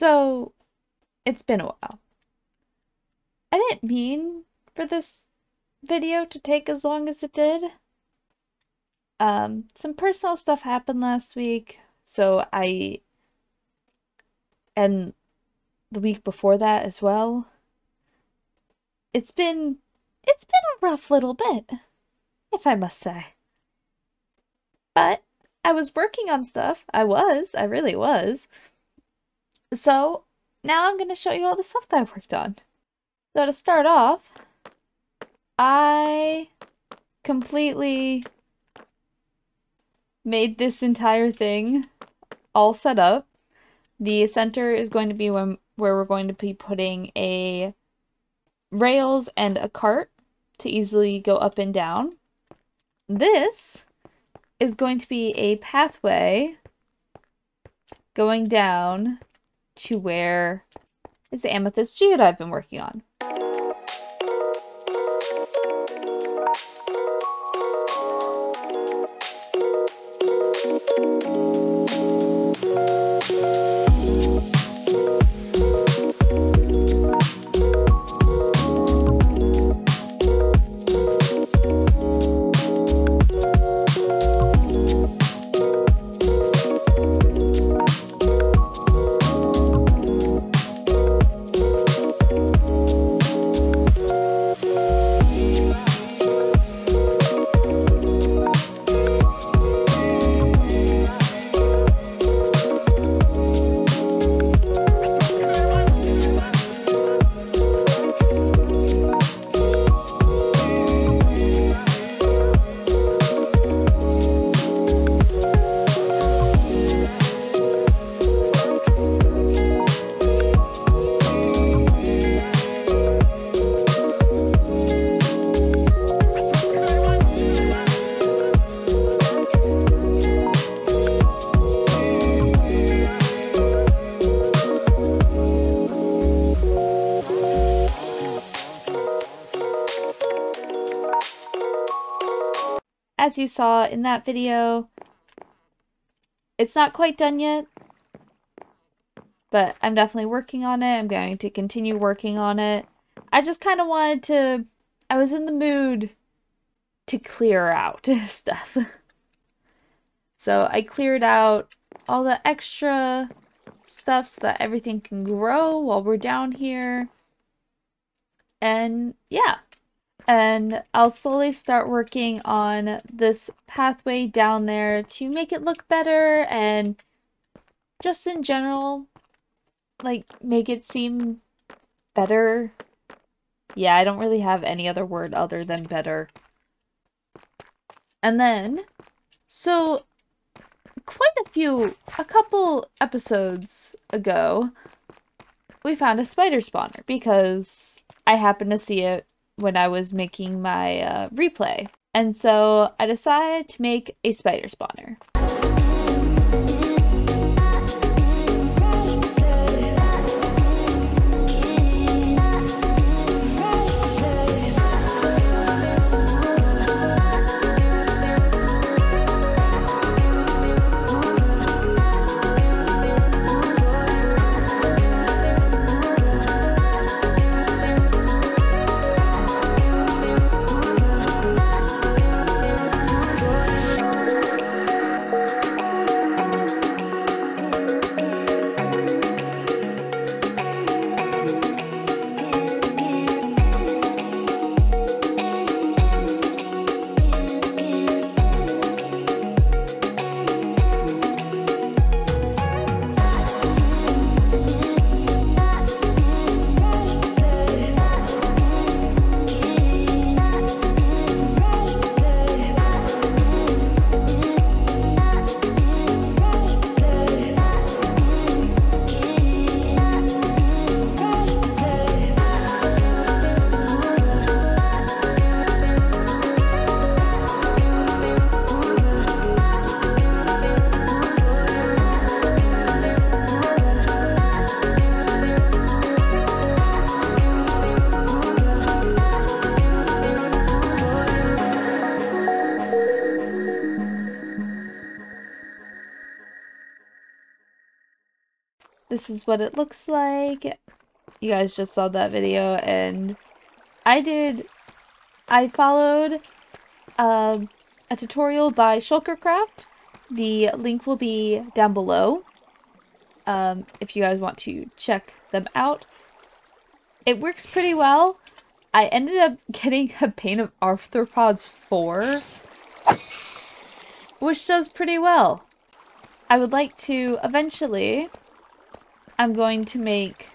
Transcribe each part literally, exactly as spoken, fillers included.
So, it's been a while. I didn't mean for this video to take as long as it did. Um, some personal stuff happened last week, so I... and the week before that as well. It's been... it's been a rough little bit, if I must say. But I was working on stuff. I was. I really was. So now I'm going to show you all the stuff that I worked on. So to start off, I completely made this entire thing all set up. The center is going to be when, where we're going to be putting a rails and a cart to easily go up and down. This is going to be a pathway going down to where is the amethyst geode I've been working on. As you saw in that video, it's not quite done yet, but I'm definitely working on it. I'm going to continue working on it. I just kind of wanted to, I was in the mood to clear out stuff. So I cleared out all the extra stuff so that everything can grow while we're down here. And yeah. And I'll slowly start working on this pathway down there to make it look better and just in general, like, make it seem better. Yeah, I don't really have any other word other than better. And then, so quite a few, a couple episodes ago, we found a spider spawner because I happened to see it when I was making my uh, replay. And so I decided to make a spider spawner. this is what it looks like. You guys just saw that video, and I did, I followed um, a tutorial by Shulkercraft. The link will be down below um, if you guys want to check them out. It works pretty well. I ended up getting a paint of arthropods four, which does pretty well. I would like to eventually, I'm going to make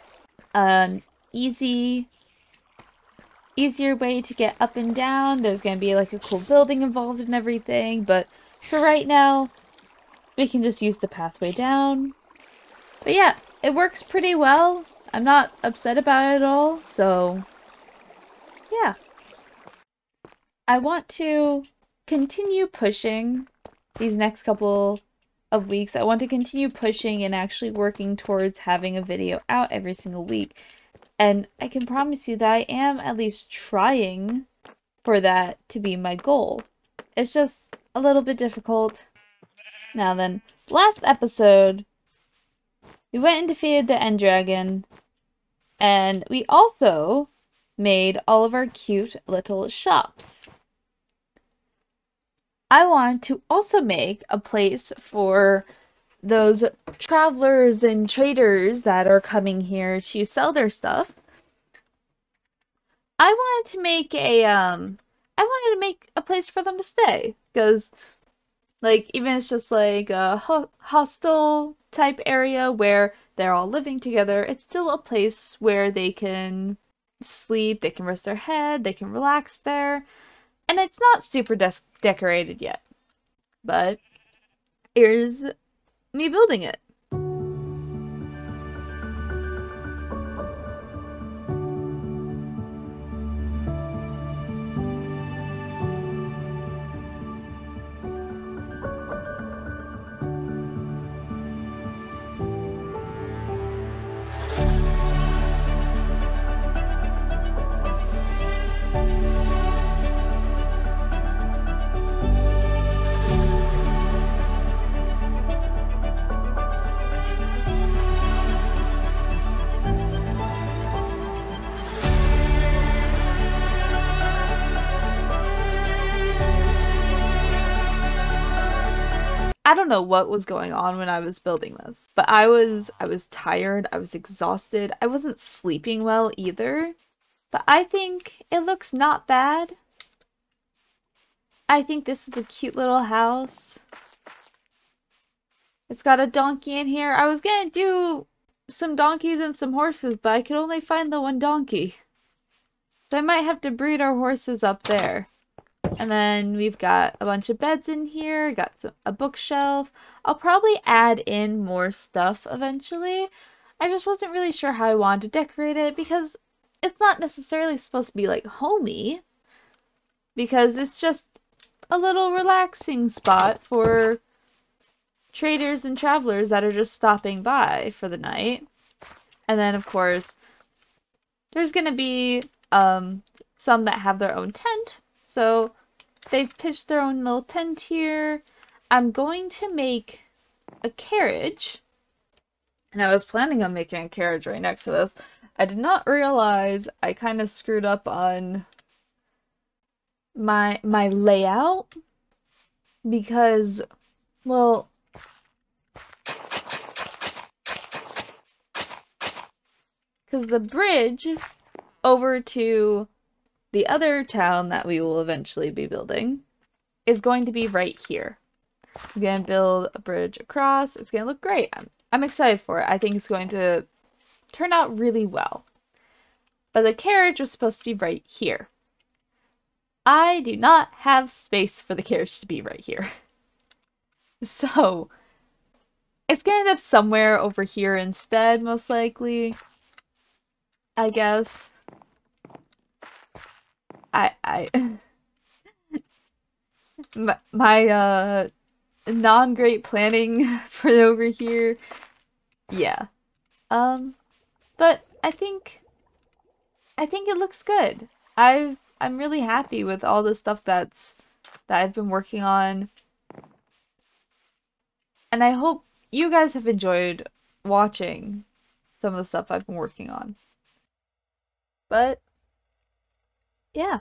an easy, easier way to get up and down. There's going to be like a cool building involved and everything, but for right now, we can just use the pathway down. But yeah, it works pretty well. I'm not upset about it at all, so yeah. I want to continue pushing these next couple of weeks. I want to continue pushing and actually working towards having a video out every single week. And I can promise you that I am at least trying for that to be my goal. It's just a little bit difficult. Now then, last episode, we went and defeated the End Dragon, and we also made all of our cute little shops. I want to also make a place for those travelers and traders that are coming here to sell their stuff. I wanted to make a um I wanted to make a place for them to stay, because like even it's just like a ho hostel type area where they're all living together, it's still a place where they can sleep, they can rest their head, they can relax there. And it's not super de decorated yet, but here's me building it. I don't know what was going on when I was building this, but I was I was tired, I was exhausted, I wasn't sleeping well either, but I think it looks not bad. I think this is a cute little house. It's got a donkey in here. I was gonna do some donkeys and some horses, but I could only find the one donkey. So I might have to breed our horses up there. And then we've got a bunch of beds in here, got some, a bookshelf. I'll probably add in more stuff eventually. I just wasn't really sure how I wanted to decorate it, because it's not necessarily supposed to be like homey, because it's just a little relaxing spot for traders and travelers that are just stopping by for the night. And then of course, there's going to be um, some that have their own tent. So they've pitched their own little tent here. I'm going to make a carriage. And I was planning on making a carriage right next to this. I did not realize I kind of screwed up on my my layout. Because, well... Because the bridge over to the other town that we will eventually be building is going to be right here. I'm going to build a bridge across. It's going to look great. I'm, I'm excited for it. I think it's going to turn out really well. But the carriage was supposed to be right here. I do not have space for the carriage to be right here. So it's going to end up somewhere over here instead, most likely, I guess. I, I my, my uh, non-great planning for over here, yeah, um, but I think, I think it looks good. I've, I'm really happy with all the stuff that's, that I've been working on, and I hope you guys have enjoyed watching some of the stuff I've been working on. But yeah,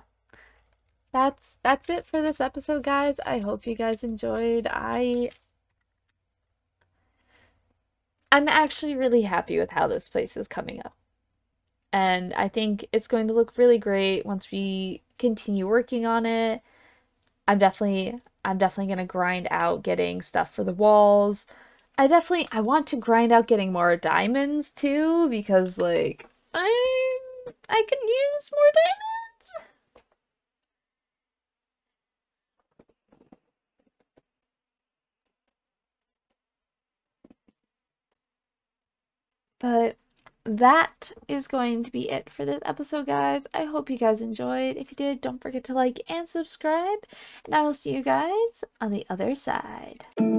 that's that's it for this episode, guys. I hope you guys enjoyed. I I'm actually really happy with how this place is coming up. And I think it's going to look really great once we continue working on it. I'm definitely I'm definitely going to grind out getting stuff for the walls. I definitely I want to grind out getting more diamonds too, because like I I can use more diamonds. But that is going to be it for this episode, guys. I hope you guys enjoyed. If you did, don't forget to like and subscribe, and I will see you guys on the other side.